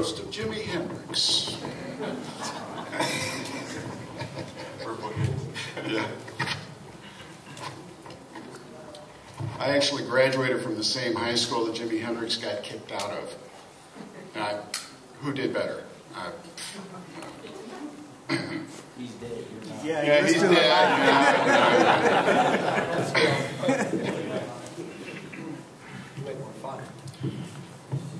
roast of Jimi Hendrix. Yeah. I actually graduated from the same high school that Jimi Hendrix got kicked out of. Who did better? He's dead. Yeah, he's dead.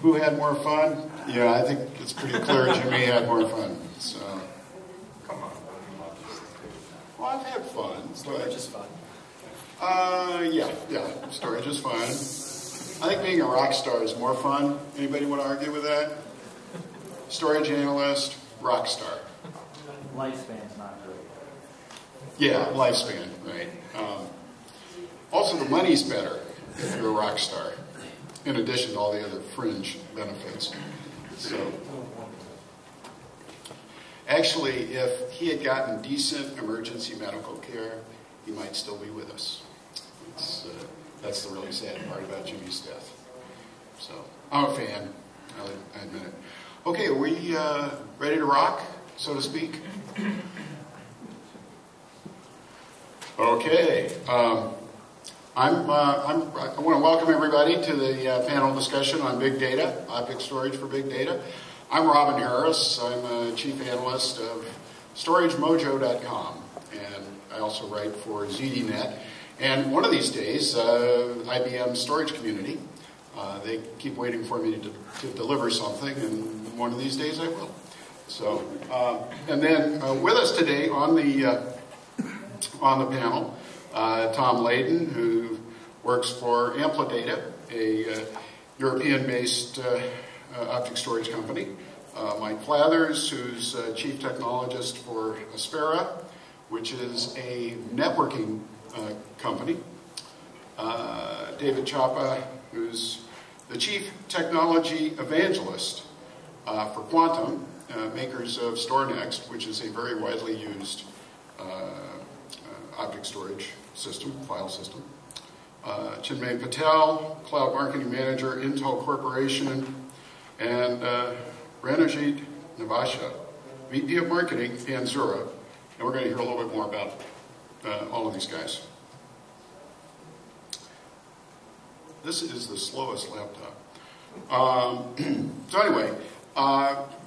Who had more fun? Yeah, I think it's pretty clear Jimmy had more fun. So, come on. Well, I've had fun. Storage is fun. Yeah, storage is fun. I think being a rock star is more fun. Anybody want to argue with that? Storage analyst, rock star. Lifespan's not great. Yeah, lifespan, right. Also, the money's better if you're a rock star, in addition to all the other fringe benefits. So, actually, if he had gotten decent emergency medical care, he might still be with us. That's the really sad part about Jimmy's death. So, I'm a fan, I admit it. Okay, are we ready to rock, so to speak? Okay. I want to welcome everybody to the panel discussion on big data, object storage for big data. I'm Robin Harris. I'm a chief analyst of storagemojo.com, and I also write for ZDNet. And one of these days, IBM storage community, they keep waiting for me to deliver something, and one of these days I will. So, and then with us today on the panel, Tom Leyden, who works for Amplidata, a European-based object storage company. Mike Flathers, who's chief technologist for Aspera, which is a networking company. David Chapa, who's the chief technology evangelist for Quantum, makers of Stornext, which is a very widely used object storage system, file system. Chinmay Patel, Cloud Marketing Manager, Intel Corporation, and Ranajit Nevatia, VP of Marketing, Panzura. And we're going to hear a little bit more about all of these guys. This is the slowest laptop. So anyway,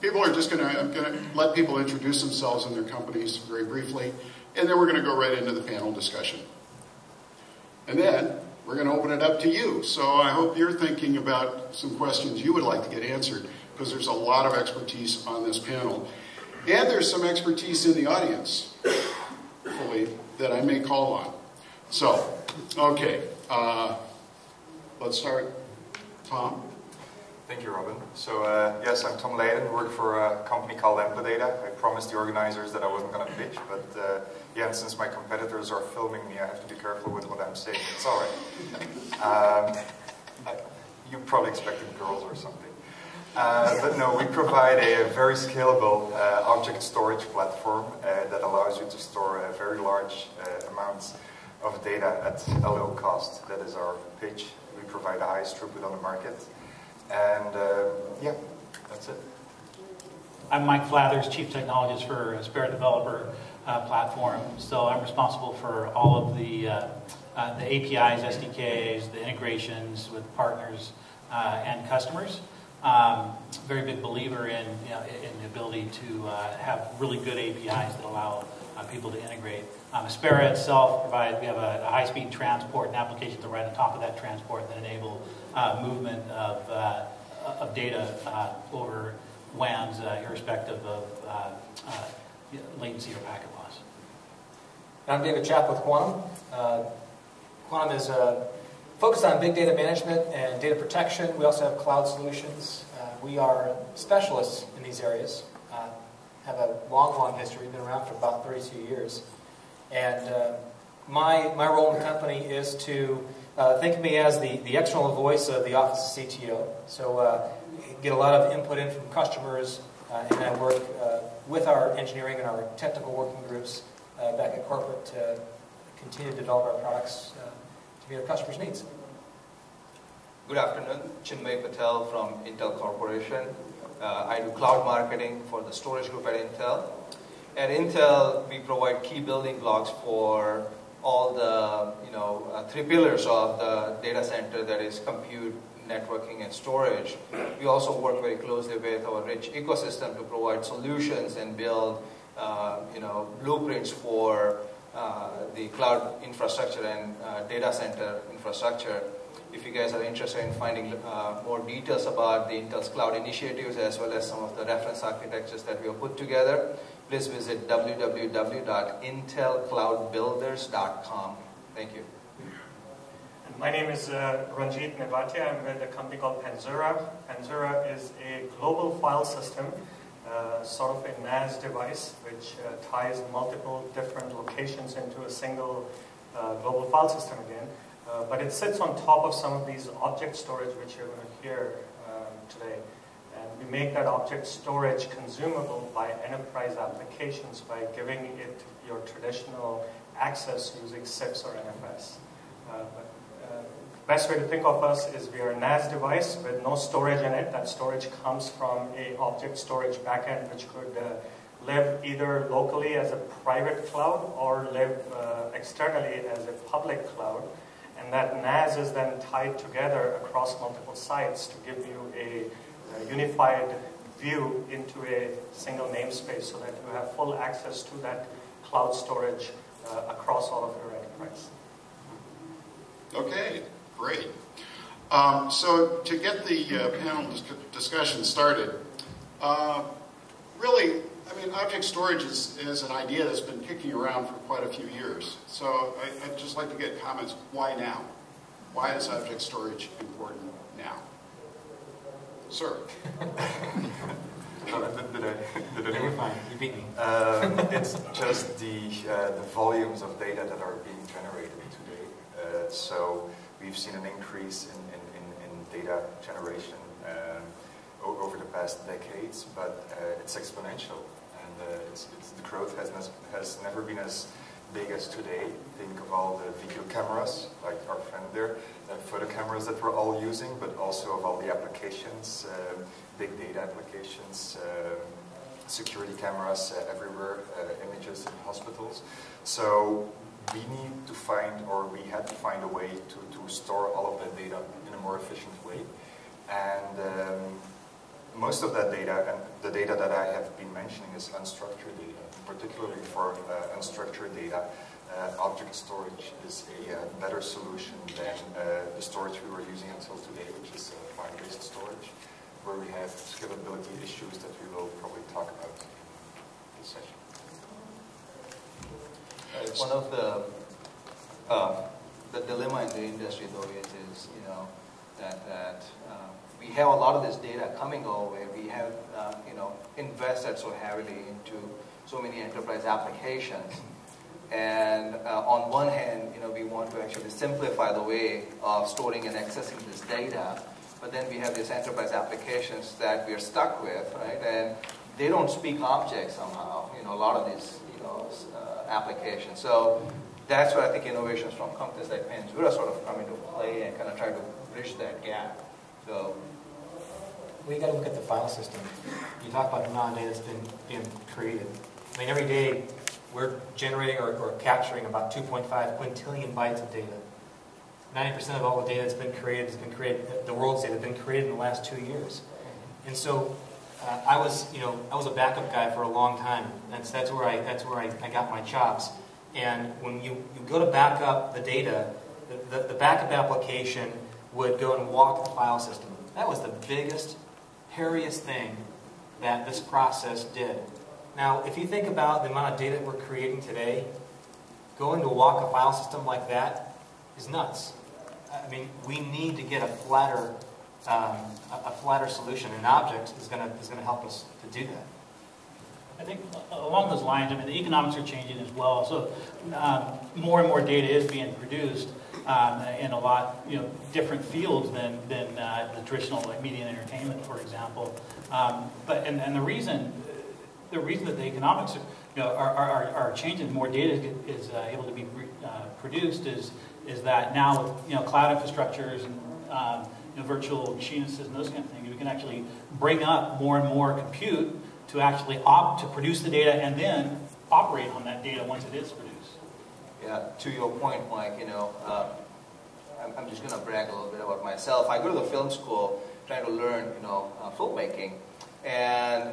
people are just going to, I'm going to let people introduce themselves and their companies very briefly. And then we're going to go right into the panel discussion. And then we're going to open it up to you. So I hope you're thinking about some questions you would like to get answered, because there's a lot of expertise on this panel. And there's some expertise in the audience, hopefully, that I may call on. So, okay, let's start. Tom? Thank you, Robin. So, yes, I'm Tom Leyden, work for a company called Amplidata. I promised the organizers that I wasn't going to pitch, but yeah, and since my competitors are filming me, I have to be careful with what I'm saying. It's all right. You probably expected girls or something. But no, we provide a very scalable object storage platform that allows you to store very large amounts of data at a low cost. That is our pitch. We provide the highest throughput on the market. And yeah, that's it. I'm Mike Flathers, Chief Technologist for Aspera Developer Platform. So I'm responsible for all of the APIs, SDKs, the integrations with partners and customers. Very big believer in the ability to have really good APIs that allow people to integrate. Aspera itself provides, we have a high-speed transport and applications that right on top of that transport that enable movement of data over WANs irrespective of latency or packet loss. I'm David Chapa with Quantum. Quantum is focused on big data management and data protection. We also have cloud solutions. We are specialists in these areas. Have a long, long history. We've been around for about 32 years. And my role in the company is to think of me as the external voice of the office of CTO. So get a lot of input in from customers, and I work with our engineering and our technical working groups back at corporate to continue to develop our products to meet our customers' needs. Good afternoon, Chinmay Patel from Intel Corporation. I do cloud marketing for the storage group at Intel. At Intel, we provide key building blocks for all the three pillars of the data center, that is compute, networking, and storage. We also work very closely with our rich ecosystem to provide solutions and build blueprints for the cloud infrastructure and data center infrastructure. If you guys are interested in finding more details about the Intel's cloud initiatives as well as some of the reference architectures that we have put together, please visit www.intelcloudbuilders.com. Thank you. My name is Ranajit Nevatia. I'm with a company called Panzura. Panzura is a global file system, sort of a NAS device, which ties multiple different locations into a single global file system again. But it sits on top of some of these object storage which you're going to hear today. And we make that object storage consumable by enterprise applications by giving it your traditional access using SIPs or NFS. Best way to think of us is we are a NAS device with no storage in it. That storage comes from an object storage backend which could live either locally as a private cloud or live externally as a public cloud. And that NAS is then tied together across multiple sites to give you a unified view into a single namespace so that you have full access to that cloud storage across all of your enterprise. Okay, great. So to get the panel discussion started, really, I mean, object storage is an idea that's been kicking around for quite a few years. So I'd just like to get comments, why now? Why is object storage important now? Sir. did anyone beat me? It's just the volumes of data that are being generated today. So we've seen an increase in data generation over the past decades, but it's exponential. And the growth has never been as big as today. Think of all the video cameras, like our friend there, photo cameras that we're all using, but also of all the applications, big data applications, security cameras everywhere, images in hospitals. So we need to find, or we had to find a way to store all of that data in a more efficient way. And most of that data, and the data that I have been mentioning, is unstructured data. Particularly for unstructured data, object storage is a better solution than the storage we were using until today, which is file-based storage, where we have scalability issues that we will probably talk about in this session. It's one of the dilemma in the industry, though, is we have a lot of this data coming our way. We have invested so heavily into so many enterprise applications, and on one hand, we want to actually simplify the way of storing and accessing this data, but then we have these enterprise applications that we are stuck with, right? And they don't speak objects somehow. A lot of these applications. So that's where I think innovations from companies like Panzura sort of come into play and kind of try to bridge that gap. So we got to look at the file system. You talk about the amount of data that's been created. I mean, every day we're generating or capturing about 2.5 quintillion bytes of data. 90% of all the data that's been created the world's data has been created in the last 2 years. And so I was a backup guy for a long time. That's where I got my chops. And when you go to back up the data, the backup application would go and walk the file system. That was the biggest, hairiest thing that this process did. Now, if you think about the amount of data that we're creating today, going to walk a file system like that is nuts. I mean, we need to get a flatter solution. An object is going to help us to do that. I think along those lines, I mean, the economics are changing as well. So more and more data is being produced in a lot different fields than the traditional, like, media and entertainment, for example. But the reason that the economics are changing, more data is able to be produced, is that now with cloud infrastructures and virtual machine assist and those kind of things, we can actually bring up more and more compute to actually produce the data and then operate on that data once it is produced. Yeah, to your point, Mike, you know, I'm just going to brag a little bit about myself. I go to the film school trying to learn, you know, filmmaking, and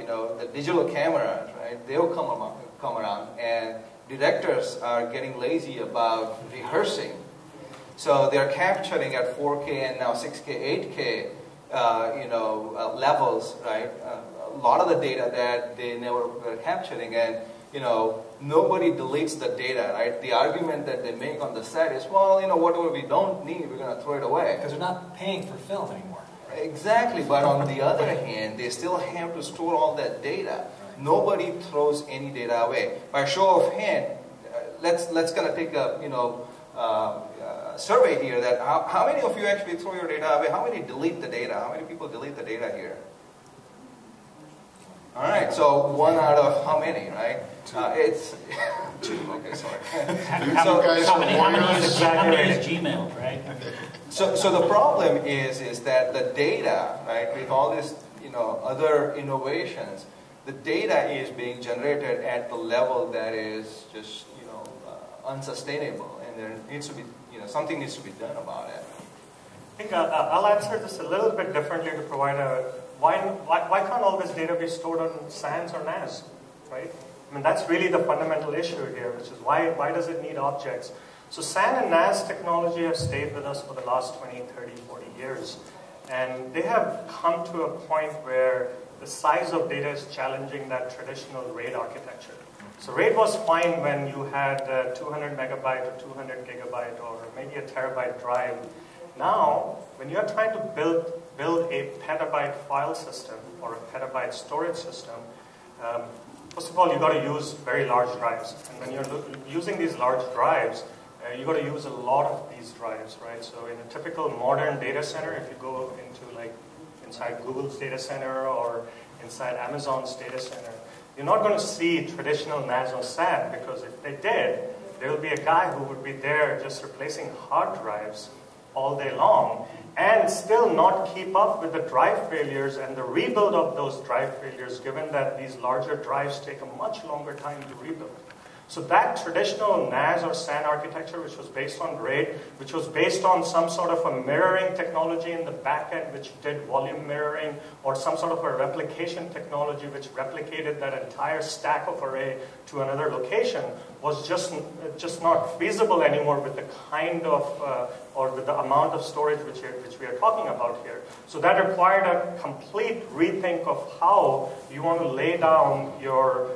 you know, the digital cameras, right? They'll come around, and directors are getting lazy about rehearsing, so they're capturing at 4K and now 6K, 8K, you know, levels, right? A lot of the data that they never were capturing, and you know, nobody deletes the data, right? The argument that they make on the set is, well, you know, whatever we don't need, we're going to throw it away. Because they're not paying for film anymore. Right? Exactly, but on the other hand, they still have to store all that data. Right. Nobody throws any data away. By show of hand, let's kind of take a, you know, survey here that how many of you actually throw your data away? How many delete the data? How many people delete the data here? All right, so one out of how many, right? It's two. Okay, sorry. How many is Gmail, right? So the problem is that the data, right, with all this, you know, other innovations, the data is being generated at the level that is just, you know, unsustainable, and there needs to be, you know, something needs to be done about it. I think I'll answer this a little bit differently to provide a why can't all this data be stored on SANs or NAS, right? I mean, that's really the fundamental issue here, which is why does it need objects? So SAN and NAS technology have stayed with us for the last 20, 30, 40 years. And they have come to a point where the size of data is challenging that traditional RAID architecture. So RAID was fine when you had 200 megabyte or 200 gigabyte or maybe a terabyte drive. Now, when you're trying to build a petabyte file system or a petabyte storage system, first of all, you've got to use very large drives. And when you're using these large drives, you've got to use a lot of these drives, right? So in a typical modern data center, if you go into like inside Google's data center or inside Amazon's data center, you're not going to see traditional NAS or SAN, because if they did, there will be a guy who would be there just replacing hard drives all day long, and still not keep up with the drive failures and the rebuild of those drive failures, given that these larger drives take a much longer time to rebuild. So that traditional NAS or SAN architecture, which was based on RAID, which was based on some sort of a mirroring technology in the back end, which did volume mirroring, or some sort of a replication technology which replicated that entire stack of array to another location, was just not feasible anymore with the kind of, or with the amount of storage which we are talking about here. So that required a complete rethink of how you want to lay down your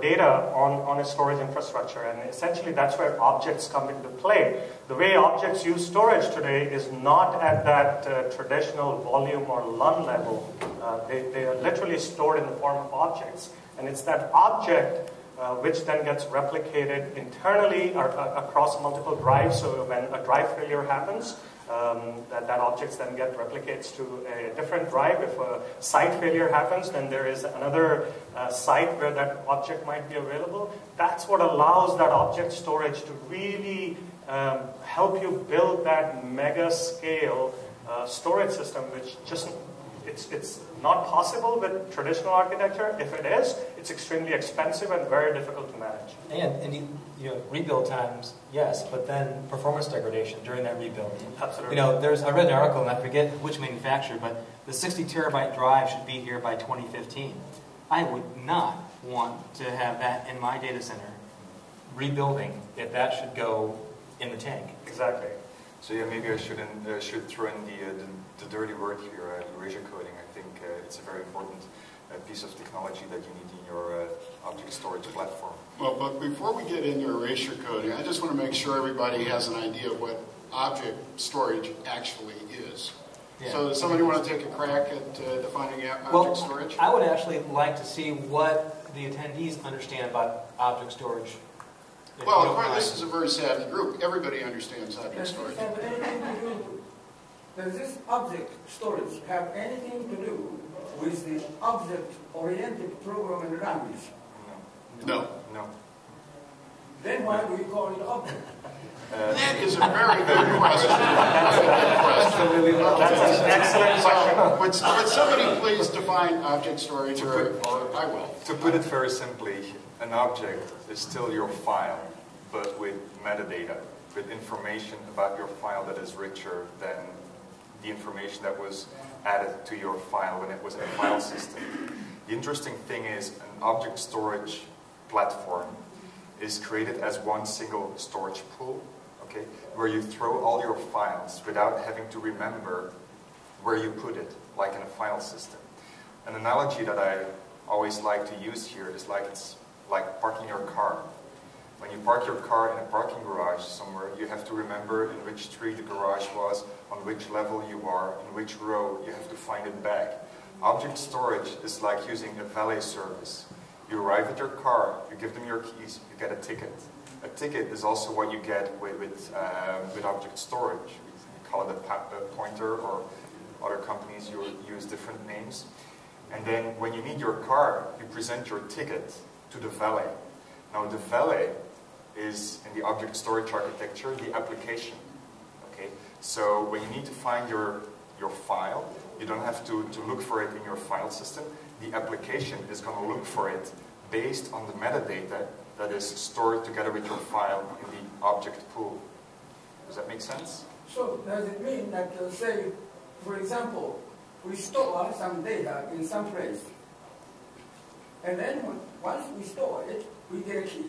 data on a storage infrastructure, and essentially that's where objects come into play. The way objects use storage today is not at that traditional volume or LUN level. They are literally stored in the form of objects, and it's that object which then gets replicated internally or, across multiple drives, so when a drive failure happens, that objects then get replicates to a different drive. If a site failure happens, then there is another site where that object might be available. That's what allows that object storage to really help you build that mega scale storage system, which just, it's not possible with traditional architecture. If it is, it's extremely expensive and very difficult to manage. And you know, rebuild times, yes, but then performance degradation during that rebuild. Absolutely. You know, I read an article, and I forget which manufacturer, but the 60 terabyte drive should be here by 2015. I would not want to have that in my data center rebuilding if that should go in the tank. Exactly. So yeah, maybe I should throw in the dirty word here, erasure coding. I think it's a very important piece of technology that you need in your object storage platform. Well, but before we get into erasure coding, I just want to make sure everybody has an idea of what object storage actually is. Yeah. So does somebody want to take a crack at defining object storage? I would actually like to see what the attendees understand about object storage. Well, of course, this is a very savvy group. Everybody understands object storage. Does this object storage have anything to do with the object-oriented programming language? No. Then why do we call it object? That is a very good question. question. That's an excellent question. Would somebody please define object storage? I will. To put it very simply, an object is still your file, but with metadata, with information about your file that is richer than the information that was added to your file when it was in a file system. The interesting thing is an object storage platform is created as one single storage pool, okay, where you throw all your files without having to remember where you put it, like in a file system. An analogy that I always like to use here is like it's like parking your car. When you park your car in a parking garage somewhere, you have to remember in which street the garage was, on which level you are, in which row, you have to find it back. Object storage is like using a valet service. You arrive at your car, you give them your keys, you get a ticket. A ticket is also what you get with object storage. We call it a pointer, or other companies use different names. And then when you need your car, you present your ticket to the valet. Now the valet is, in the object storage architecture, the application. Okay? So when you need to find your file, you don't have to look for it in your file system. The application is going to look for it based on the metadata that is stored together with your file in the object pool. Does that make sense? So does it mean that, say, for example, we store some data in some place, and then once we store it, we get a key.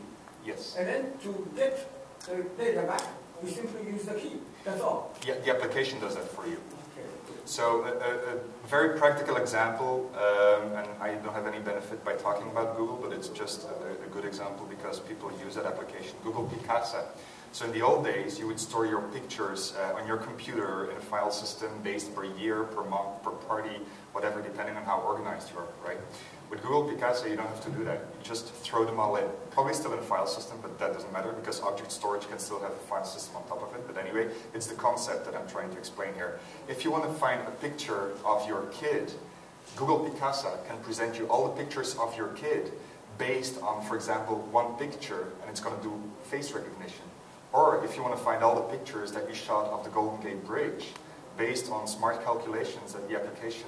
Yes. And then to get the data back, we simply use the key. That's all. Yeah, the application does that for you. So a very practical example, and I don't have any benefit by talking about Google, but it's just a good example because people use that application, Google Picasa. So in the old days, you would store your pictures on your computer in a file system based per year, per month, per party, whatever, depending on how organized you are, right? With Google Picasa, you don't have to do that. You just throw them all in. Probably still in a file system, but that doesn't matter because object storage can still have a file system on top of it. But anyway, it's the concept that I'm trying to explain here. If you want to find a picture of your kid, Google Picasa can present you all the pictures of your kid based on, for example, one picture, and it's going to do face recognition. Or if you want to find all the pictures that you shot of the Golden Gate Bridge, based on smart calculations that the application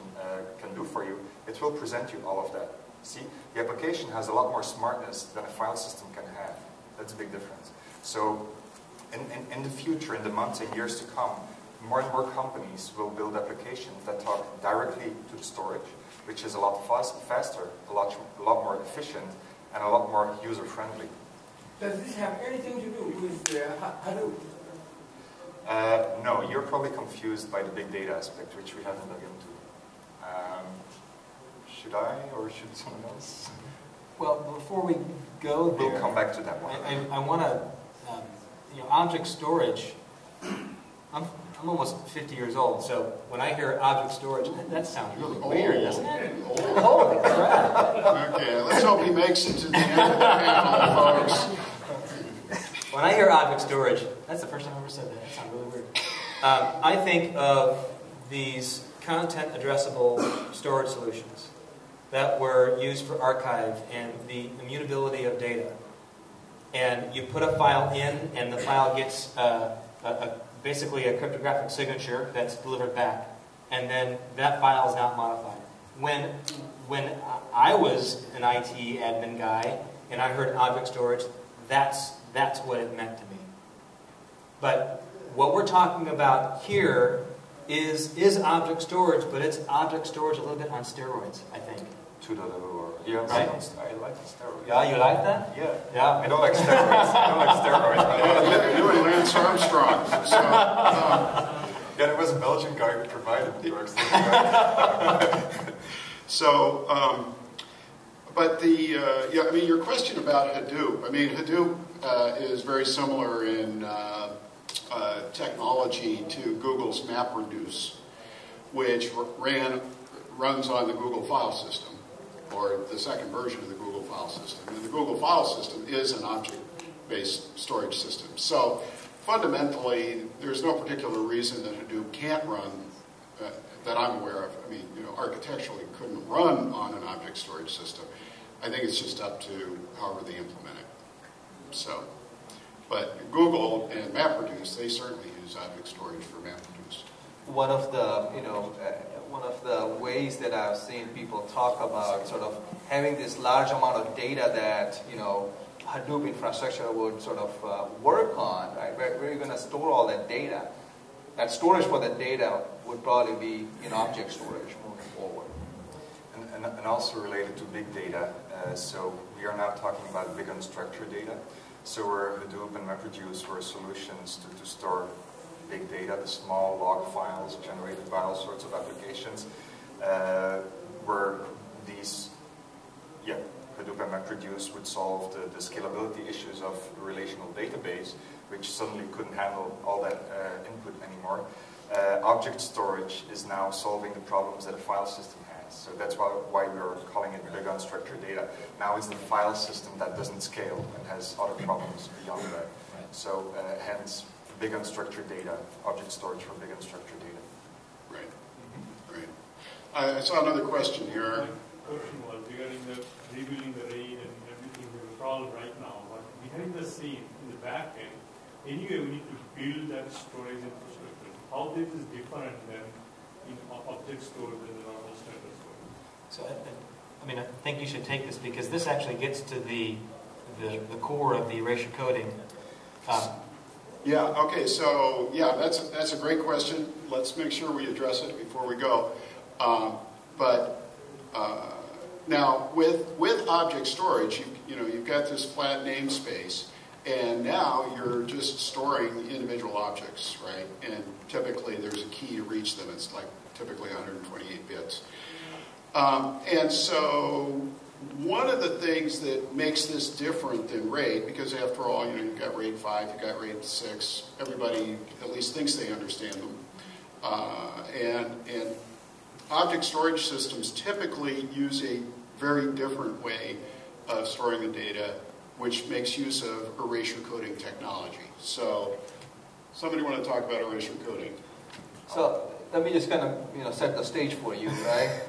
can do for you, it will present you all of that. See, the application has a lot more smartness than a file system can have. That's a big difference. So in the future, in the months and years to come, more and more companies will build applications that talk directly to the storage, which is a lot faster, a lot more efficient, and a lot more user-friendly. Does this have anything to do with Hadoop? No, you're probably confused by the big data aspect, which we haven't dug into. Should I, or should someone else? Well, before we go there, we'll come back to that one. I want to, you know, object storage. I'm almost 50 years old, so when I hear object storage, that sounds really weird, doesn't it? Holy crap! Okay, let's hope he makes it to the end of the panel, folks. When I hear object storage, that's the first time I've ever said that. That sounds really weird. I think of these content-addressable storage solutions that were used for archive and the immutability of data. And you put a file in, and the file gets basically a cryptographic signature that's delivered back. And then that file is not modified. When I was an IT admin guy, and I heard object storage, that's what it meant to me. But what we're talking about here is object storage, but it's object storage a little bit on steroids, I think. 2.0. Yeah, right? I like the steroids. Yeah, you like that? Yeah. Yeah. I don't like steroids. I don't like steroids. I you and Lance Armstrong. So, yeah, there was a Belgian guy who provided the works. So, but the, yeah, I mean, your question about Hadoop, I mean, Hadoop is very similar in technology to Google's MapReduce, which runs on the Google file system, or the second version of the Google file system. And the Google file system is an object-based storage system. So fundamentally, there's no particular reason that Hadoop can't run, that I'm aware of. I mean, you know, architecturally couldn't run on an object storage system. I think it's just up to however they implement it. So. But Google and MapReduce, they certainly use object storage for MapReduce. one of the, one of the ways that I've seen people talk about sort of having this large amount of data that, Hadoop infrastructure would sort of work on, right? Where you're going to store all that data. That storage for that data would probably be in object storage moving forward. And also related to big data, so we are now talking about big unstructured data. So we're Hadoop and MapReduce were solutions to store big data, the small log files generated by all sorts of applications, where these, Hadoop and MapReduce would solve the scalability issues of a relational database, which suddenly couldn't handle all that input anymore. Object storage is now solving the problems that a file system has. So that's why we're calling it big unstructured data. Now it's the file system that doesn't scale and has other problems beyond that. So hence, big unstructured data, object storage for big unstructured data. Great, great. I saw another question here. Question was regarding the rebuilding the RAID and everything we were all right now, but behind the scene in the back end, anyway, we need to build that storage infrastructure. How this is different than in object storage and the normal standard storage? So, I mean, I think you should take this because this actually gets to the core of the erasure coding. Yeah. Okay. So, yeah, that's a great question. Let's make sure we address it before we go. Now, with object storage, you've got this flat namespace, and now you're just storing individual objects, right? And typically, there's a key to reach them. It's like typically 128 bits. And so, one of the things that makes this different than RAID, because after all, you've got RAID 5, you've got RAID 6. Everybody at least thinks they understand them, and object storage systems typically use a very different way of storing the data, which makes use of erasure coding technology. So, somebody want to talk about erasure coding? So, let me just kind of set the stage for you, right?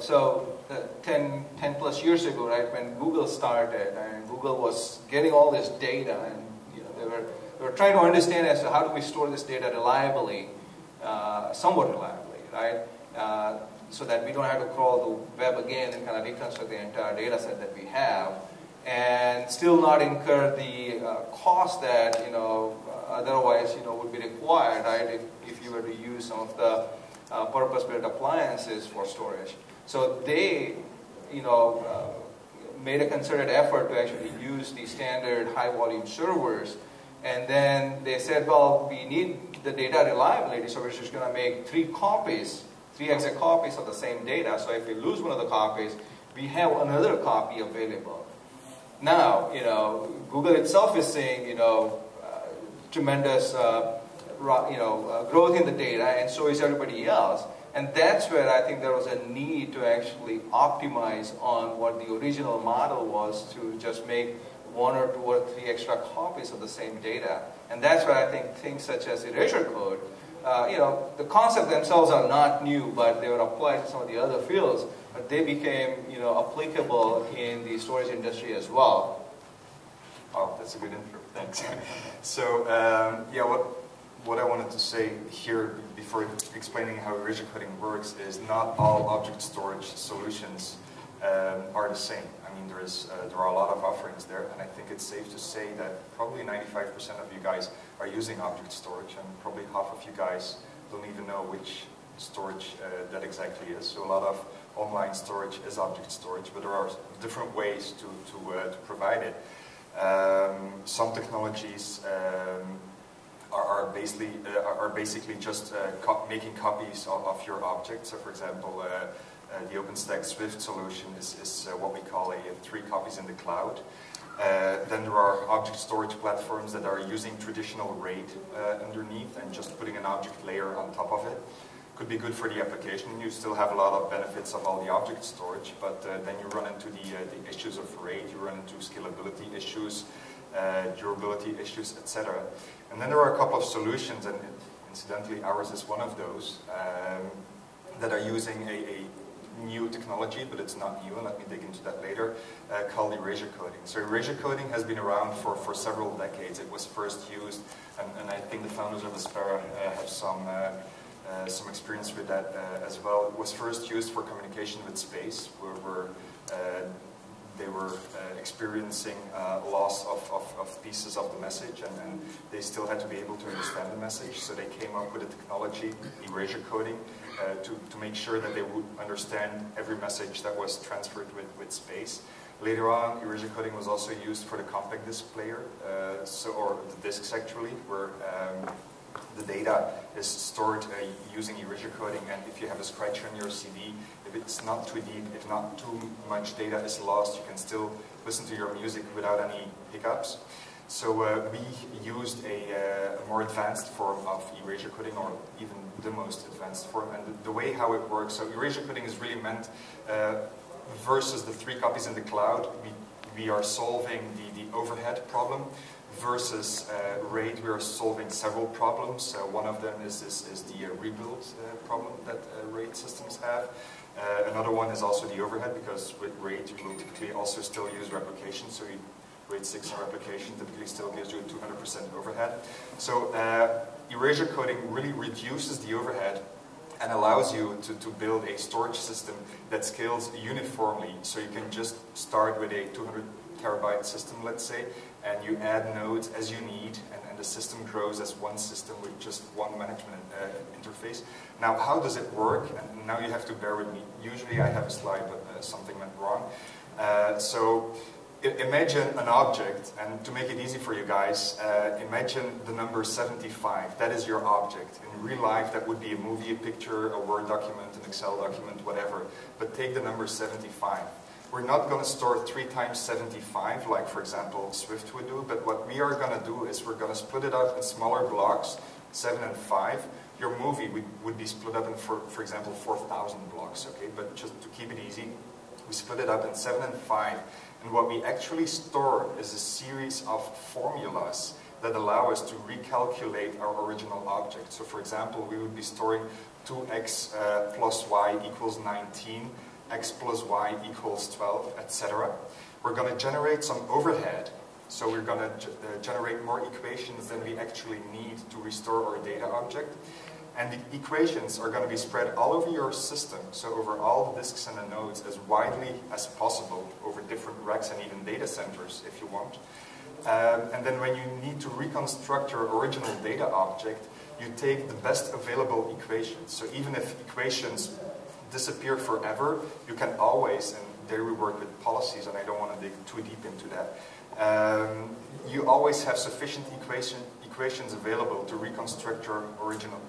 So 10 plus years ago, right, when Google started, and Google was getting all this data, and they were trying to understand as to how do we store this data reliably, somewhat reliably, right? So that we don't have to crawl the web again and kind of reconstruct the entire data set that we have, and still not incur the cost that otherwise would be required, right? If you were to use some of the purpose-built appliances for storage. So they, made a concerted effort to actually use the standard high-volume servers, and then they said, well, we need the data reliability, so we're just going to make three exact copies of the same data, so if we lose one of the copies, we have another copy available. Now, Google itself is saying, tremendous growth in the data, and so is everybody else. And that's where I think there was a need to actually optimize on what the original model was to just make 1 or 2 or 3 extra copies of the same data. And that's where I think things such as erasure code, the concepts themselves are not new, but they were applied to some of the other fields, but they became, applicable in the storage industry as well. Oh, that's a good intro. Thanks. So, yeah, what I wanted to say here before explaining how erasure coding works is not all object storage solutions are the same. I mean, there are a lot of offerings there, and I think it's safe to say that probably 95% of you guys are using object storage, and probably half of you guys don't even know which storage that exactly is. So a lot of online storage is object storage, but there are different ways to provide it. Some technologies are basically just making copies of your objects. So, for example, the OpenStack Swift solution is what we call a 3 copies in the cloud. Then there are object storage platforms that are using traditional RAID underneath and just putting an object layer on top of it. Could be good for the application. You still have a lot of benefits of all the object storage, but then you run into the issues of RAID, you run into scalability issues, durability issues, etc. And then there are a couple of solutions, and incidentally ours is one of those, that are using a new technology, but it's not new, and let me dig into that later, called erasure coding. So erasure coding has been around for several decades. It was first used, and I think the founders of Aspera have some experience with that as well. It was first used for communication with space, where they were experiencing loss of pieces of the message, and they still had to be able to understand the message, so they came up with a technology, erasure coding, to make sure that they would understand every message that was transferred with space. Later on, erasure coding was also used for the compact disc player, or the discs actually, where the data is stored using erasure coding, and if you have a scratch on your CD, if it's not too deep, if not too much data is lost, you can still listen to your music without any hiccups. So we used a more advanced form of erasure coding, or even the most advanced form, and the way how it works. So erasure coding is really meant versus the three copies in the cloud. We are solving the overhead problem. Versus RAID, we are solving several problems. One of them is the rebuild problem that RAID systems have. Another one is also the overhead, because with RAID you will typically also still use replication. So RAID 6 and replication typically still gives you 200% overhead. So erasure coding really reduces the overhead and allows you to build a storage system that scales uniformly. So you can just start with a 200 terabyte system, let's say, and you add nodes as you need, and the system grows as one system with just one management interface. Now, how does it work? And now you have to bear with me. Usually I have a slide, but something went wrong. So imagine an object, and to make it easy for you guys, imagine the number 75. That is your object. In real life, that would be a movie, a picture, a Word document, an Excel document, whatever. But take the number 75. We're not going to store 3 times 75, like, for example, Swift would do, but what we are going to do is we're going to split it up in smaller blocks, 7 and 5. Your movie would be split up in, for example, 4,000 blocks, okay? But just to keep it easy, we split it up in 7 and 5. And what we actually store is a series of formulas that allow us to recalculate our original object. So, for example, we would be storing 2x plus y equals 19. X plus y equals 12, etc. We're going to generate some overhead, so we're going to generate more equations than we actually need to restore our data object. And the equations are going to be spread all over your system, so over all the disks and the nodes as widely as possible, over different racks and even data centers if you want. And then when you need to reconstruct your original data object, you take the best available equations. So even if equations disappear forever, you can always, and there we work with policies, and I don't want to dig too deep into that, you always have sufficient equations available to reconstruct your original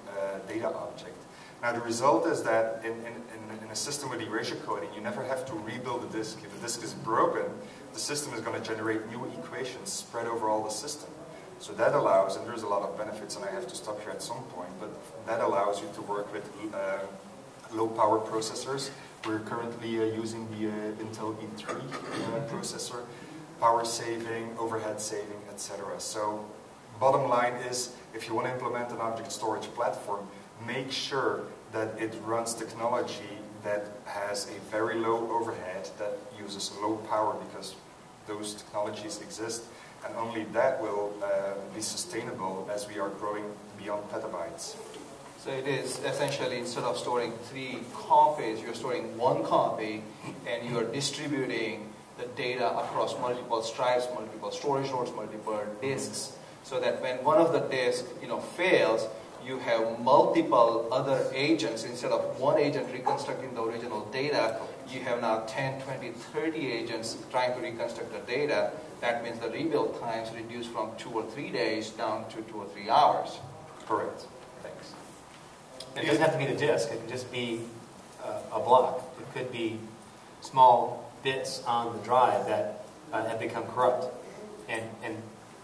data object. Now the result is that in a system with erasure coding, you never have to rebuild the disk. If the disk is broken, the system is going to generate new equations spread over all the system. So that allows, and there's a lot of benefits, and I have to stop here at some point, but that allows you to work with low-power processors. We're currently using the Intel E3 processor, power saving, overhead saving, etc. So bottom line is, if you want to implement an object storage platform, make sure that it runs technology that has a very low overhead, that uses low power, because those technologies exist, and only that will be sustainable as we are growing beyond petabytes. So it is essentially, instead of storing 3 copies, you're storing 1 copy, and you are distributing the data across multiple drives, multiple storage nodes, multiple disks, so that when one of the disks, fails, you have multiple other agents. Instead of one agent reconstructing the original data, you have now 10, 20, 30 agents trying to reconstruct the data. That means the rebuild times reduced from 2 or 3 days down to 2 or 3 hours. Correct. Thanks. It doesn't have to be the disk, it can just be a block. It could be small bits on the drive that have become corrupt. And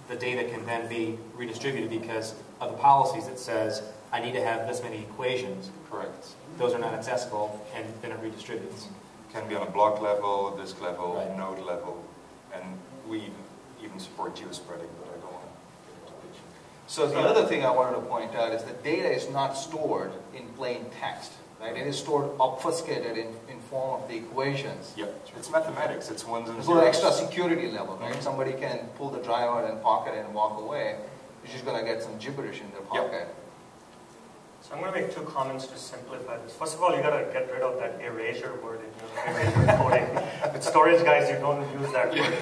the data can then be redistributed because of the policies that says, I need to have this many equations. Correct. Those are not accessible, and then it redistributes. It can be on a block level, disk level, right. Node level, and we even support geospreading. So the other thing I wanted to point out is that data is not stored in plain text, right? It is stored obfuscated in form of the equations. Yeah, it's mathematics. It's ones and zeros. Extra security level, right? Mm-hmm. Somebody can pull the driver and pocket it and walk away. You're just going to get some gibberish in their pocket. Yep. So I'm going to make two comments to simplify this. First of all, you got to get rid of that erasure word in your erasure coding. With storage guys, you don't use that word.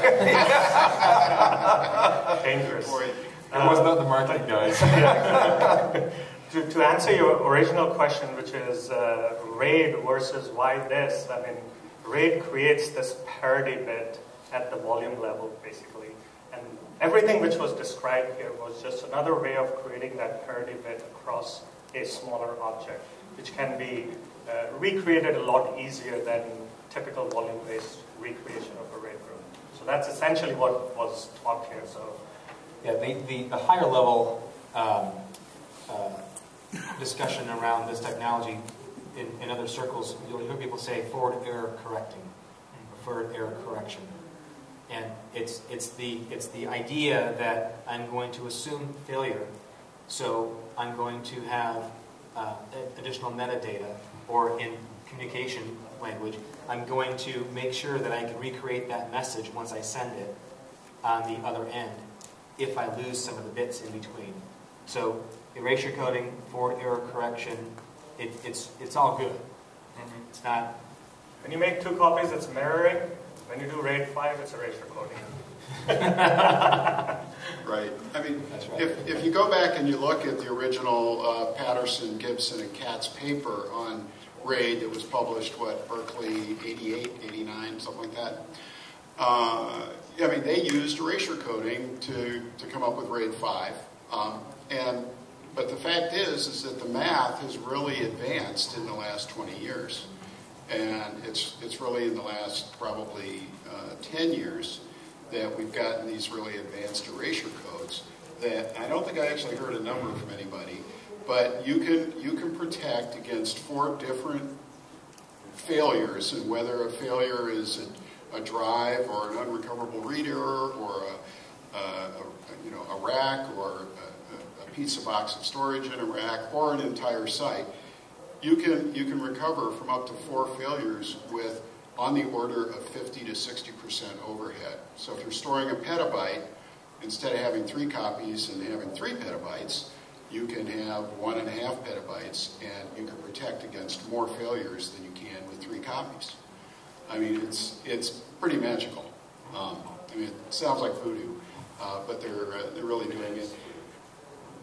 Dangerous. It was not the marketing guys. Yeah. To answer your original question, which is RAID versus why this, I mean, RAID creates this parity bit at the volume level, basically. And everything which was described here was just another way of creating that parity bit across a smaller object, which can be recreated a lot easier than typical volume-based recreation of a RAID group. So that's essentially what was taught here. So, yeah, the higher level discussion around this technology in other circles, you'll hear people say forward error correcting, forward error correction, and it's the idea that I'm going to assume failure, so I'm going to have additional metadata, or in communication language, I'm going to make sure that I can recreate that message once I send it on the other end if I lose some of the bits in between. So erasure coding, forward error correction, it's all good. Mm-hmm. It's not... When you make two copies, it's mirroring. When you do RAID 5, it's erasure coding. Right. I mean, right. If you go back and you look at the original Patterson, Gibson, and Katz paper on RAID that was published, what, Berkeley, 88, 89, something like that. I mean, they used erasure coding to come up with RAID 5. But the fact is that the math has really advanced in the last 20 years. And it's really in the last probably 10 years that we've gotten these really advanced erasure codes that I don't think I actually heard a number from anybody, but you can protect against 4 different failures, and whether a failure is a drive or an unrecoverable read error or a rack or a piece of box of storage in a rack or an entire site, you can recover from up to 4 failures with on the order of 50 to 60% overhead. So if you're storing a petabyte, instead of having 3 copies and having 3 petabytes, you can have 1.5 petabytes, and you can protect against more failures than you can with 3 copies. I mean, it's pretty magical. I mean, it sounds like voodoo, but they're really doing it.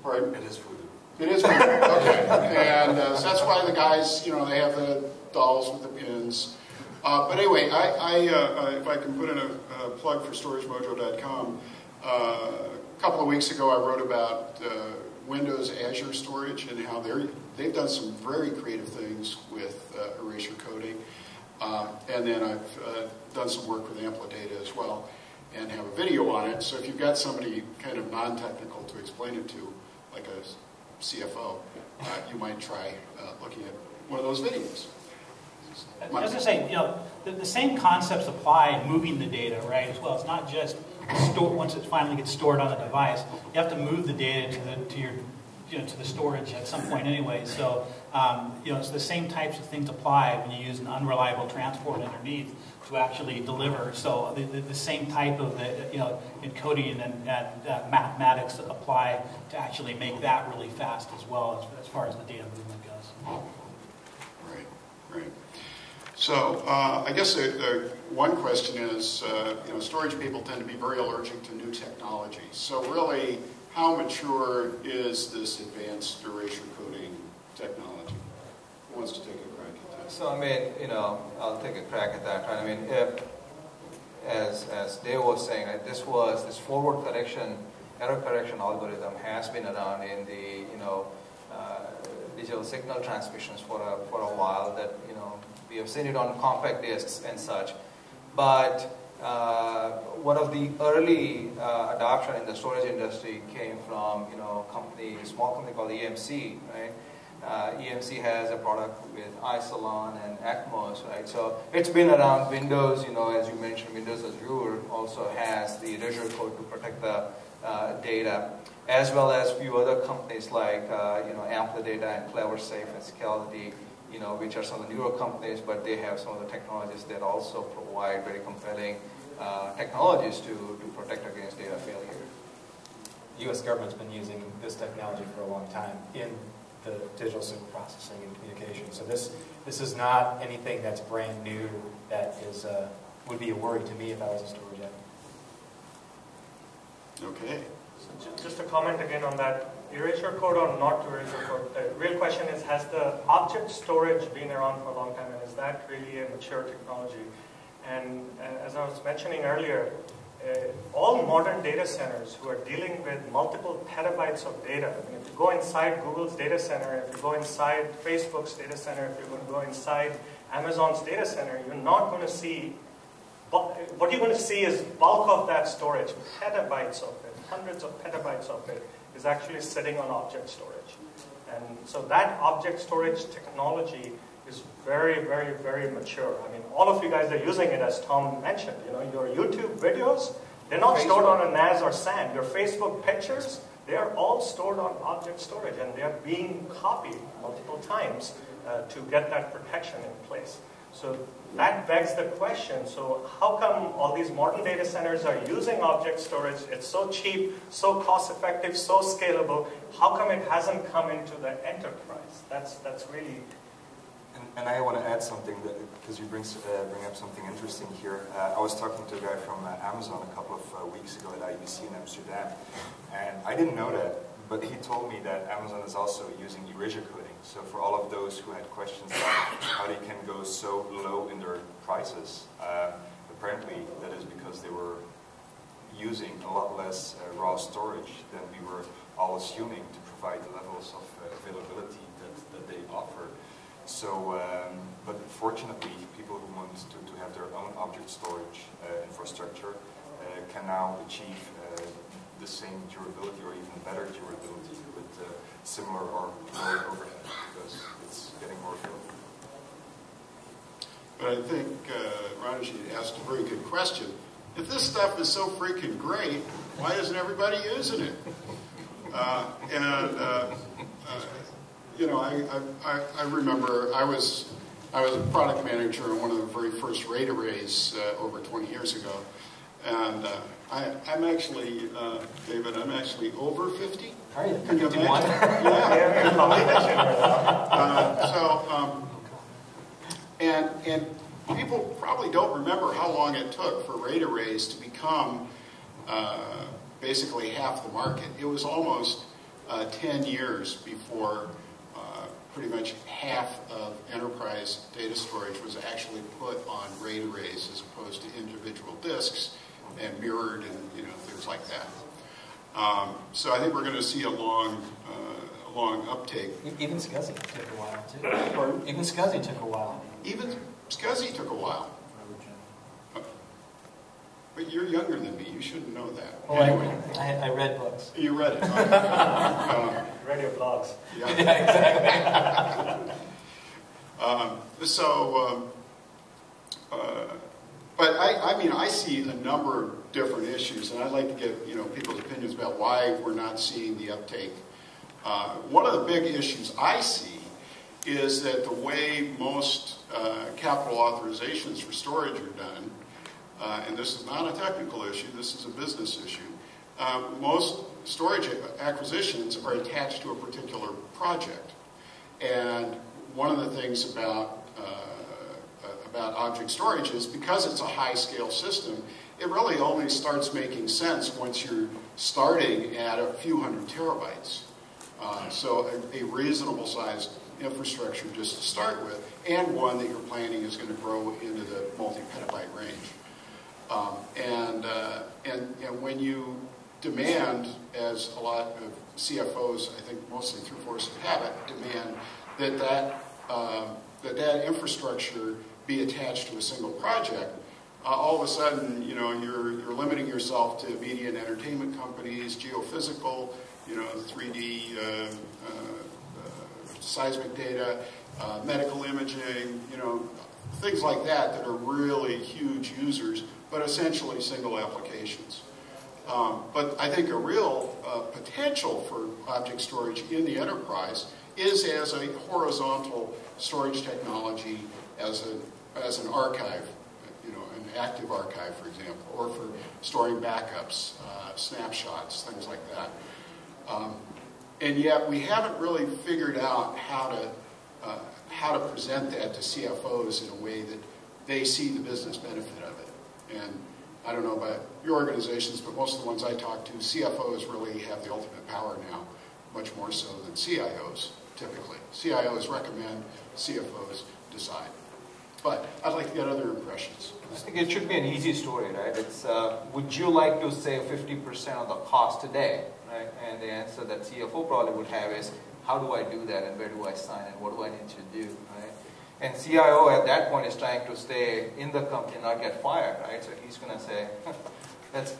Pardon? It is voodoo. It is voodoo. Okay, and so that's why the guys, they have the dolls with the pins. But anyway, if I can put in a plug for storagemojo.com, a couple of weeks ago I wrote about Windows Azure storage and how they've done some very creative things with erasure coding. And then I've done some work with Amplidata as well and have a video on it. So if you've got somebody kind of non-technical to explain it to, like a CFO, you might try looking at one of those videos. I was going to say, the same concepts apply in moving the data, right, as well. It's not just once it finally gets stored on the device. You have to move the data to the storage at some point anyway. So, it's the same types of things apply when you use an unreliable transport underneath to actually deliver. So the same type of encoding and mathematics apply to actually make that really fast as well as far as the data movement goes. Right. So I guess the one question is, storage people tend to be very allergic to new technology. So really, how mature is this advanced erasure coding technology? Who wants to take a crack at that? So I mean, I'll take a crack at that. Right? I mean, as Dave was saying, right, this forward correction, error correction algorithm has been around in the digital signal transmissions for a while. That we have seen it on compact discs and such, but one of the early adoption in the storage industry came from a small company called EMC. Right, EMC has a product with Isilon and Atmos. Right, so it's been around. Windows, as you mentioned, Windows Azure also has the erasure code to protect the data, as well as a few other companies like Amplidata and CleverSafe and Scality, you know, which are some of the newer companies, but they have some of the technologies that also provide very compelling technologies to protect against data failure. The U.S. government's been using this technology for a long time in the digital signal processing and communication. So this is not anything that's brand new that is would be a worry to me if I was a storage admin. Okay. So just a comment again on that. Erasure code or not erasure code? The real question is, has the object storage been around for a long time, and is that really a mature technology? And as I was mentioning earlier, all modern data centers who are dealing with multiple petabytes of data, I mean, if you go inside Google's data center, if you go inside Facebook's data center, if you're going to go inside Amazon's data center, you're not going to see, what you're going to see is bulk of that storage, petabytes of it, hundreds of petabytes of it, is actually sitting on object storage. And so that object storage technology is very, very, very mature. I mean, all of you guys are using it, as Tom mentioned. You know, your YouTube videos, they're not stored on a NAS or SAN. Your Facebook pictures, they are all stored on object storage, and they are being copied multiple times to get that protection in place. So that begs the question, so how come all these modern data centers are using object storage? It's so cheap, so cost-effective, so scalable. How come it hasn't come into the enterprise? That's really... And I want to add something, because you bring up something interesting here. I was talking to a guy from Amazon a couple of weeks ago at IBC in Amsterdam, and I didn't know that, but he told me that Amazon is also using erasure coding. So for all of those who had questions about how they can go so low in their prices, apparently that is because they were using a lot less raw storage than we were all assuming to provide the levels of availability that they offer. So, but fortunately, people who want to have their own object storage infrastructure can now achieve the same durability or even better durability with similar or lower overhead, because it's getting more available. But I think Ranajit asked a very good question. If this stuff is so freaking great, why isn't everybody using it? You know, I remember I was a product manager in one of the very first RAID arrays over 20 years ago, and I'm actually David. I'm actually over 50. Are you? Can you imagine? Yeah. And people probably don't remember how long it took for RAID arrays to become basically half the market. It was almost 10 years before pretty much half of enterprise data storage was actually put on RAID arrays as opposed to individual disks and mirrored and, you know, things like that. So I think we're going to see a long uptake. Even SCSI took a while too. Even SCSI took a while. Even SCSI took a while. But you're younger than me. You shouldn't know that. Well, anyway, I read books. You read it. Okay. Read your blogs. Yeah, yeah, exactly. But I mean, I see a number of different issues, and I'd like to get, you know, people's opinions about why we're not seeing the uptake. One of the big issues I see is that the way most capital authorizations for storage are done, and this is not a technical issue, this is a business issue, most storage acquisitions are attached to a particular project. And one of the things about object storage is, because it's a high-scale system, it really only starts making sense once you're starting at a few hundred terabytes. So a reasonable-sized infrastructure just to start with, and one that you're planning is going to grow into the multi-petabyte range. And when you demand, as a lot of CFOs, I think mostly through force of habit, demand that that infrastructure be attached to a single project, all of a sudden, you know, you're limiting yourself to media and entertainment companies, geophysical, you know, 3D seismic data, medical imaging, you know, things like that that are really huge users, but essentially single applications. But I think a real potential for object storage in the enterprise is as a horizontal storage technology, as an archive, you know, an active archive, for example, or for storing backups, snapshots, things like that. And yet, we haven't really figured out how to present that to CFOs in a way that they see the business benefit of it. And I don't know about your organizations, but most of the ones I talk to, CFOs really have the ultimate power now, much more so than CIOs, typically. CIOs recommend, CFOs decide. But I'd like to get other impressions. I think it should be an easy story, right? It's, would you like to save 50% of the cost today, right? And the answer that CFO probably would have is, how do I do that, and where do I sign, and what do I need to do, right? And CIO at that point is trying to stay in the company and not get fired, right? So he's going to say,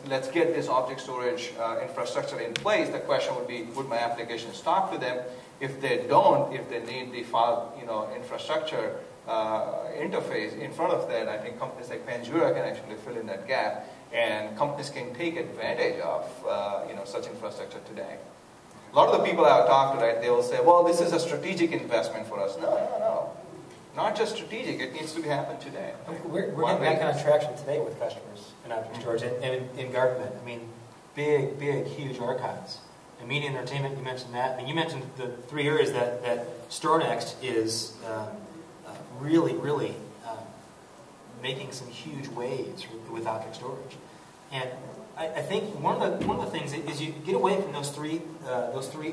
let's get this object storage infrastructure in place. The question would be, would my applications talk to them? If they don't, if they need the file, you know, infrastructure interface in front of that, I think companies like Panzura can actually fill in that gap, and companies can take advantage of you know, such infrastructure today. A lot of the people I've talked to, right, they will say, well, this is a strategic investment for us. No, no, no. Not just strategic, it needs to happen today. We're getting that kind of traction today with customers in object storage and in government. I mean, big, big, huge archives. And media and entertainment, you mentioned that. And you mentioned the three areas that, Stornext is really, really making some huge waves with object storage. And I think one of the things is you get away from those three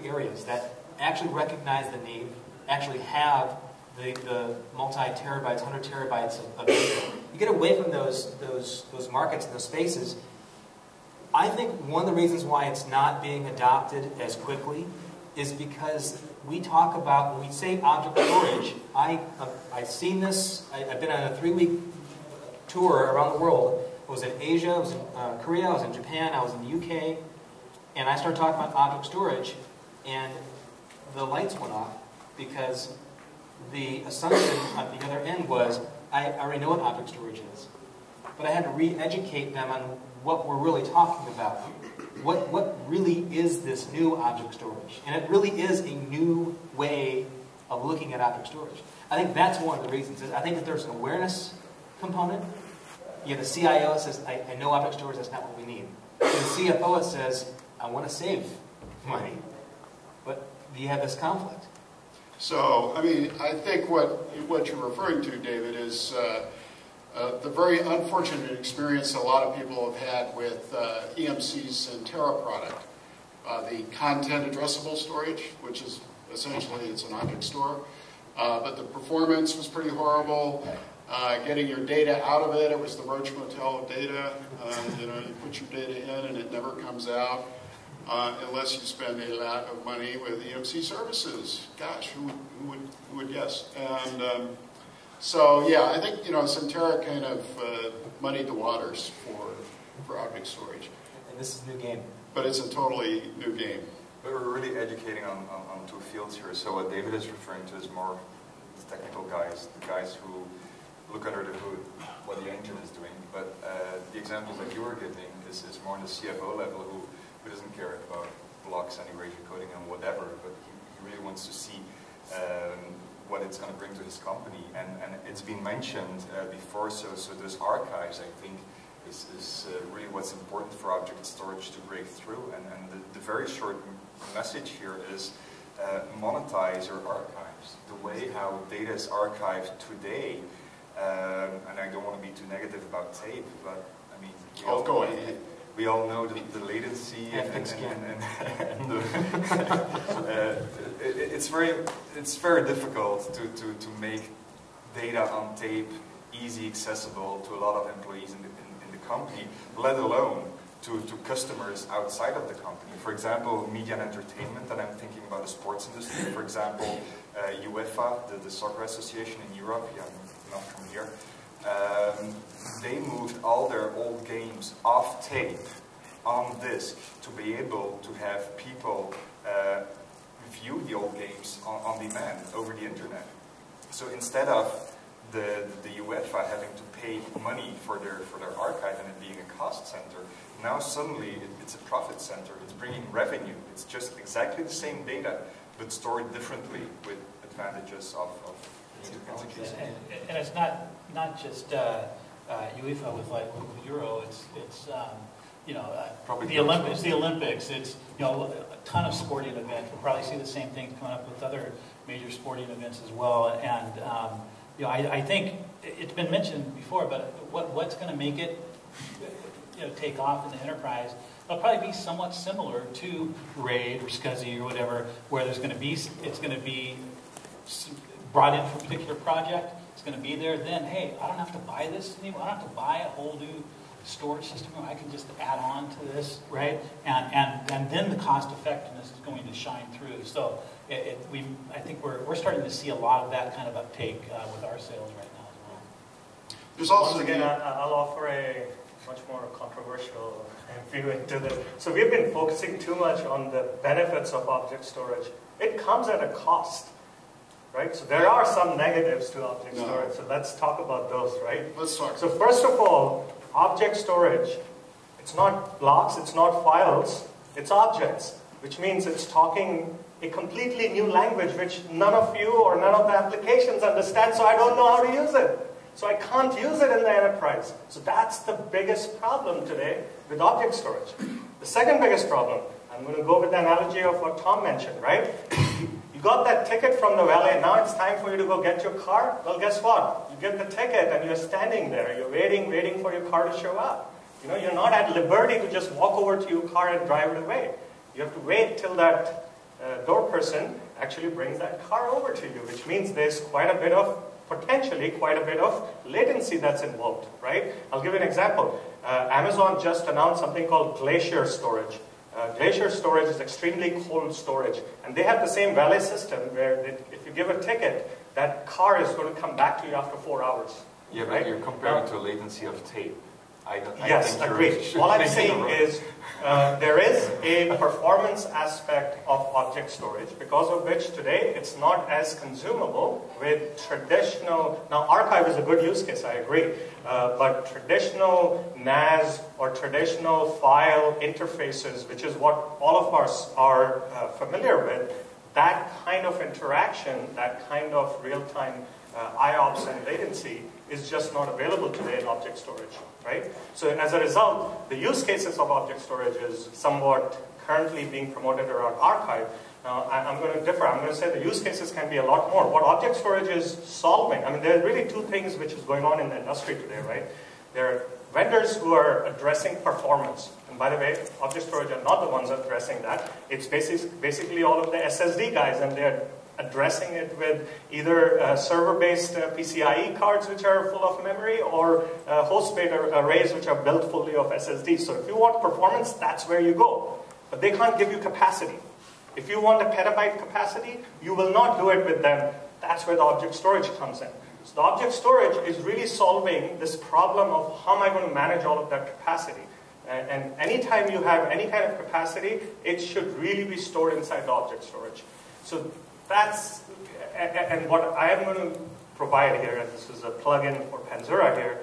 areas that actually recognize the need, actually have the multi-terabytes, 100 terabytes of data. You get away from those markets and those spaces. I think one of the reasons why it's not being adopted as quickly is because we talk about, when we say object storage, I've seen this, I've been on a 3-week tour around the world. I was in Asia, I was in Korea, I was in Japan, I was in the UK, and I started talking about object storage, and the lights went off because the assumption at the other end was, I already know what object storage is. But I had to re-educate them on what we're really talking about. What really is this new object storage? And it really is a new way of looking at object storage. I think that's one of the reasons. I think that there's an awareness component. You have the CIO that says, I know object storage, that's not what we need. And the CFO that says, I want to save money. But you have this conflict. So, I mean, I think what you're referring to, David, is the very unfortunate experience a lot of people have had with EMC's Centera product, the content addressable storage, which is essentially it's an object store, but the performance was pretty horrible. Getting your data out of it, it was the Roach Motel of data. You know, you put your data in and it never comes out. Unless you spend a lot of money with EMC services. Gosh, who would guess? And so, yeah, I think, you know, Centera kind of muddied the waters for object storage. And this is a new game. But it's a totally new game. But we're really educating on two fields here. So what David is referring to is more the technical guys, the guys who look under the hood, what the engine is doing. But the examples that you were giving is more on the CFO level, who doesn't care about blocks and erasure coding and whatever, but he really wants to see what it's going to bring to his company. And it's been mentioned before, so those archives, I think, is really what's important for object storage to break through. And the very short message here is monetize your archives. The way how data is archived today, and I don't want to be too negative about tape, but I mean, we all know the latency and it's very difficult to make data on tape easy accessible to a lot of employees in the company, let alone to customers outside of the company. For example, media and entertainment, and I'm thinking about the sports industry. For example, UEFA, the soccer association in Europe, yeah, I'm not from here. They moved all their old games off tape, on disc, to be able to have people view the old games on demand over the internet. So instead of the UEFA having to pay money for their archive and it being a cost center, now suddenly it's a profit center. It's bringing revenue. It's just exactly the same data, but stored differently with advantages of execution. And it's not just UEFA with like with Euro. It's you know, the Olympics. The Olympics. It's, you know, a ton of sporting events. We'll probably see the same things coming up with other major sporting events as well. And you know, I think it's been mentioned before, but what's going to make it, you know, take off in the enterprise? It'll probably be somewhat similar to RAID or SCSI or whatever, where there's going to be, it's going to be brought in for a particular project. It's going to be there. Then, hey, I don't have to buy this anymore. I don't have to buy a whole new storage system. I can just add on to this, right? And then the cost effectiveness is going to shine through. So I think we're starting to see a lot of that kind of uptake with our sales right now as well. There's also, once again, I'll offer a much more controversial view into this. So we've been focusing too much on the benefits of object storage. It comes at a cost, right? So there are some negatives to object storage. So let's talk about those, right? Let's talk. So first of all, object storage, it's not blocks, it's not files, it's objects, which means it's talking a completely new language which none of you or none of the applications understand, so I don't know how to use it. So I can't use it in the enterprise. So that's the biggest problem today with object storage. The second biggest problem, I'm going to go with the analogy of what Tom mentioned, right? You got that ticket from the valet, now it's time for you to go get your car. Well, guess what? You get the ticket and you're standing there. You're waiting for your car to show up. You know, you're not at liberty to just walk over to your car and drive it away. You have to wait till that door person actually brings that car over to you, which means there's potentially quite a bit of latency that's involved, right? I'll give you an example. Amazon just announced something called Glacier storage. Glacier storage is extremely cold storage, and they have the same valet system where if you give a ticket, that car is going to come back to you after 4 hours. Yeah, right? But you're comparing to a latency of tape. I think agreed. All I'm saying is there is a performance aspect of object storage, because of which today it's not as consumable with traditional. Now, archive is a good use case, I agree, but traditional NAS or traditional file interfaces, which is what all of us are familiar with, that kind of interaction, that kind of real-time IOPS and latency is just not available today in object storage, right? So as a result, the use cases of object storage is somewhat currently being promoted around archive. Now, I'm going to differ. I'm going to say the use cases can be a lot more. What object storage is solving, I mean, there are really two things which is going on in the industry today, right? There are vendors who are addressing performance. And by the way, object storage are not the ones addressing that. It's basically all of the SSD guys, and they're addressing it with either server-based PCIe cards, which are full of memory, or host-based arrays, which are built fully of SSD. So if you want performance, that's where you go. But they can't give you capacity. If you want a petabyte capacity, you will not do it with them. That's where the object storage comes in. So the object storage is really solving this problem of how am I going to manage all of that capacity. And anytime you have any kind of capacity, it should really be stored inside the object storage. So that's, and what I am going to provide here, and this is a plug-in for Panzura here.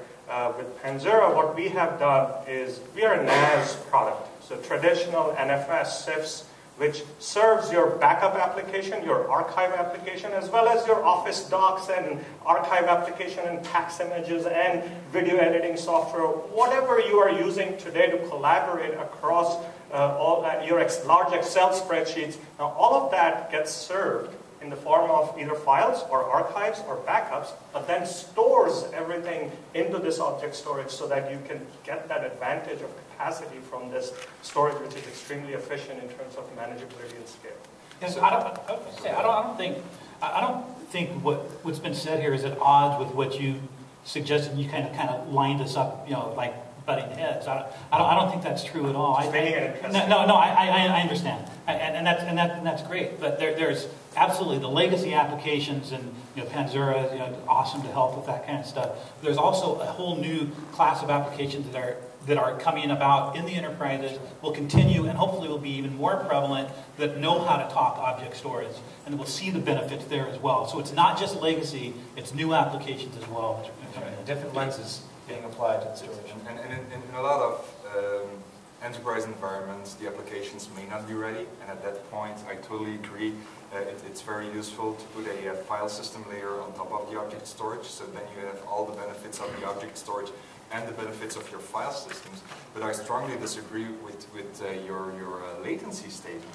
With Panzura, what we have done is we are a NAS product, so traditional NFS SIFS, which serves your backup application, your archive application, as well as your Office docs and archive application and tax images and video editing software, whatever you are using today to collaborate across your large Excel spreadsheets. Now, all of that gets served in the form of either files or archives or backups, but then stores everything into this object storage so that you can get that advantage of capacity from this storage, which is extremely efficient in terms of manageability and scale. Yes, so, I don't think what's been said here is at odds with what you suggested, and you kind of lined us up, you know, like butting heads. I don't think that's true at all. I understand, and that's great. But there's absolutely the legacy applications, and you know, Panzura, you know, awesome to help with that kind of stuff. But there's also a whole new class of applications that are coming about in the enterprises, will continue, and hopefully will be even more prevalent, that know how to talk object storage, and we'll see the benefits there as well. So it's not just legacy, it's new applications as well. Different lenses being applied to storage. And in a lot of enterprise environments, the applications may not be ready, and at that point, I totally agree It's very useful to put a file system layer on top of the object storage, so then you have all the benefits of the object storage and the benefits of your file systems. But I strongly disagree with your latency statement.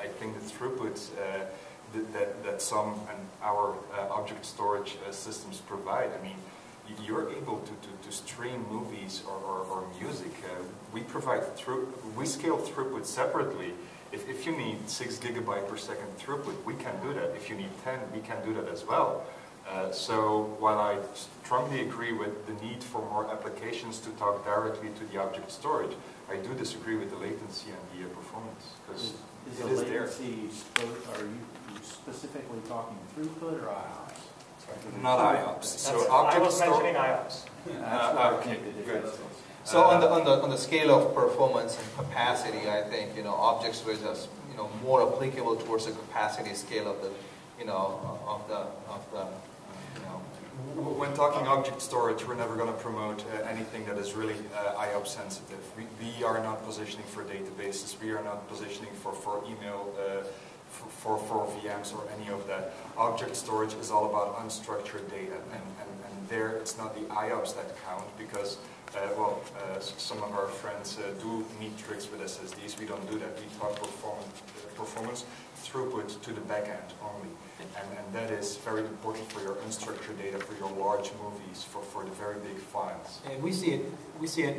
I think the throughput that some and our object storage systems provide, I mean, you're able to stream movies or music. We provide we scale throughput separately. If you need 6 GB per second throughput, we can do that. If you need 10, we can do that as well. So while I strongly agree with the need for more applications to talk directly to the object storage, I do disagree with the latency and the performance, because it is there. Are you specifically talking throughput or IOPS? Not IOPS. So I was mentioning IOPS. Okay, good. So on the scale of performance and capacity, I think object storage is more applicable towards the capacity scale of the When talking object storage, we're never going to promote anything that is really IOPS sensitive. We are not positioning for databases. We are not positioning for email. For VMs or any of that. Object storage is all about unstructured data, and there it's not the IOPS that count, because some of our friends do neat tricks with SSDs. We don't do that. We talk performance throughput to the back end only, and that is very important for your unstructured data, for your large movies, for the very big files. And we see it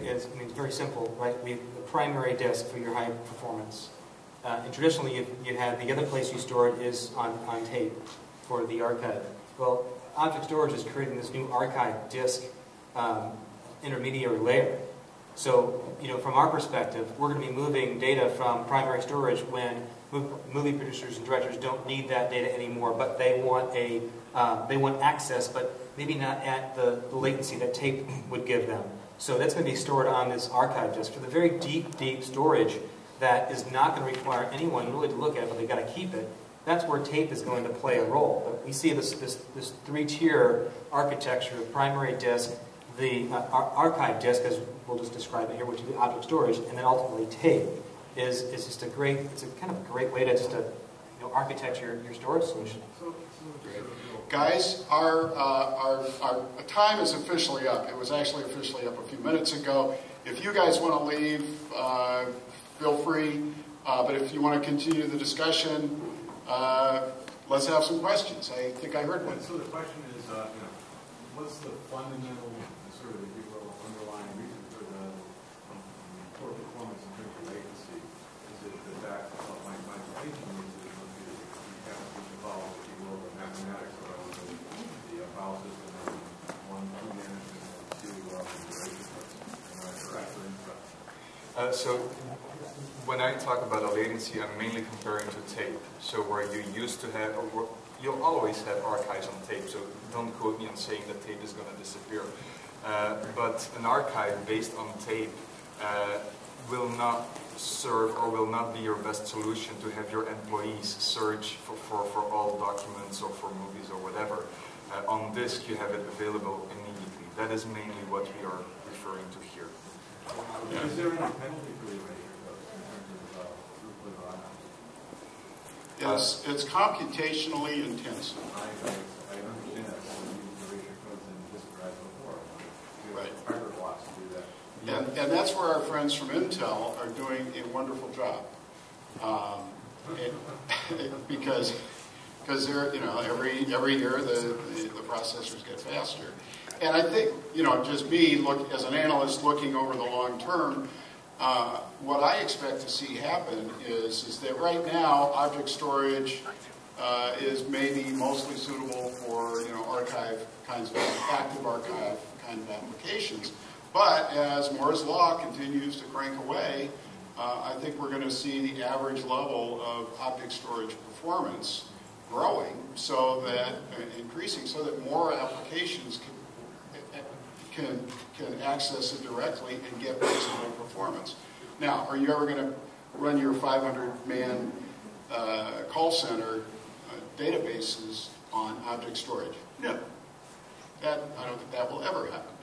as, I mean, it's very simple, right? We have the primary disk for your high performance. And traditionally, you had the other place you store it is on tape for the archive. Well, object storage is creating this new archive disk intermediary layer. So, from our perspective, we're going to be moving data from primary storage when movie producers and directors don't need that data anymore, but they want access, but maybe not at the latency that tape would give them. So that's going to be stored on this archive disk for the very deep, deep storage. That is not going to require anyone really to look at it, but they've got to keep it. That's where tape is going to play a role. But we see this three-tier architecture of primary disk, the archive disk, as we'll just describe it here, which is the object storage, and then ultimately tape is just a great, it's a kind of a great way to just architect your storage solution. Guys, our time is officially up. It was actually officially up a few minutes ago. If you guys want to leave, feel free, but if you want to continue the discussion, let's have some questions. I think I heard one. So the question is, what's the fundamental, sort of, if you will, underlying reason for the poor performance in terms of latency? Is it the fact that my thinking is that it would be that we should follow, if you will, the mathematics around the file system and one key management and two relationships and correct instruction? So. When I talk about a latency, I'm mainly comparing to tape. So where you used to have, you'll always have archives on tape, so don't quote me on saying that tape is going to disappear. But an archive based on tape will not serve or will not be your best solution to have your employees search for all documents or for movies or whatever. On disk, you have it available immediately. That is mainly what we are referring to here. Yeah. Is there any penalty for you? It's computationally intensive. I understand that. Right. And that's where our friends from Intel are doing a wonderful job, because they're every year the processors get faster, and I think just me as an analyst looking over the long term. What I expect to see happen is that right now object storage is maybe mostly suitable for archive kinds of active archive kind of applications. But as Moore's law continues to crank away, I think we're going to see the average level of object storage performance growing, so that increasing, so that more applications can access it directly and get reasonable performance. Now, are you ever going to run your 500-man call center databases on object storage? No. I don't think that will ever happen.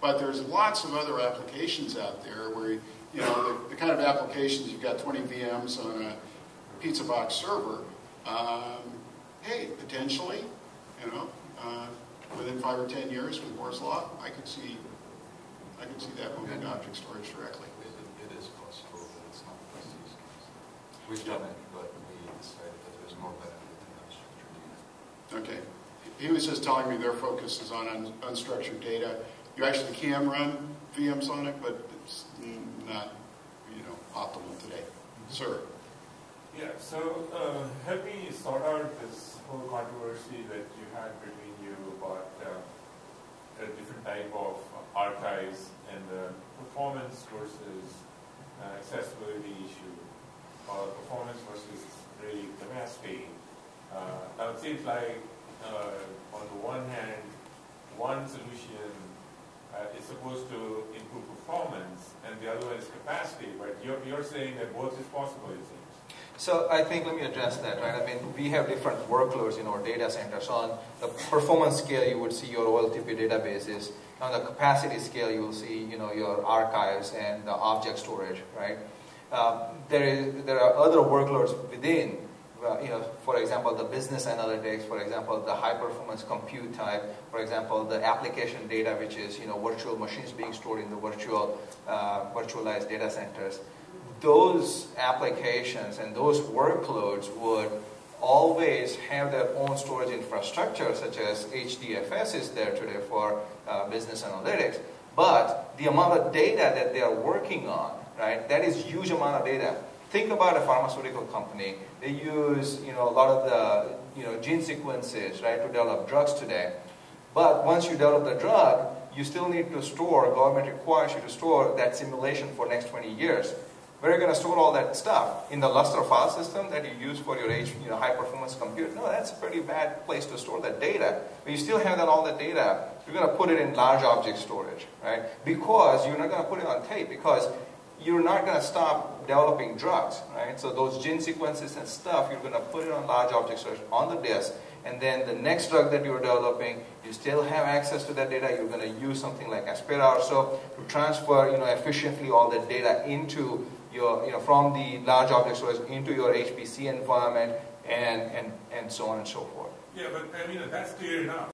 But there's lots of other applications out there where, the kind of applications, you've got 20 VMs on a pizza box server, potentially, you know, within 5 or 10 years with Moore's law, I could see that moving to object storage directly. It is possible that it's not the best use case. We've done it, but we decided that there's more benefit than unstructured data. Okay. He was just telling me their focus is on unstructured data. You actually can run VMs on it, but it's not, you know, optimal today. Sir. Yeah, so help me sort out this whole controversy that you had between you about a different type of archives and the performance versus accessibility issue, or performance versus really capacity. Now it seems like on the one hand, one solution is supposed to improve performance, and the other one is capacity. But you're saying that both is possible, it seems. So I think, let me address that, right? I mean, we have different workloads in our data centers. On the performance scale, you would see your OLTP databases. On the capacity scale, you will see, you know, your archives and the object storage, right? There are other workloads within. You know, for example, the business analytics, for example, the high-performance compute type, for example, the application data, which is, you know, virtual machines being stored in the virtualized data centers. Those applications and those workloads would always have their own storage infrastructure, such as HDFS is there today for business analytics. But the amount of data that they are working on, right, that is huge amount of data. Think about a pharmaceutical company. They use, you know, a lot of the, you know, gene sequences, right, to develop drugs today. But once you develop the drug, you still need to store, government requires you to store that simulation for next 20 years. Where are you going to store all that stuff? In the Lustre file system that you use for your high-performance compute? No, that's a pretty bad place to store that data. But you still have that, all that data. You're going to put it in large object storage, right? Because you're not going to put it on tape, because you're not going to stop developing drugs, right? So those gene sequences and stuff, you're going to put it on large object storage on the disk, and then the next drug that you're developing, you still have access to that data. You're going to use something like Aspera or so to transfer, you know, efficiently all that data into your, you know, from the large object storage into your HPC environment, and so on and so forth. Yeah, but I mean, that's clear enough.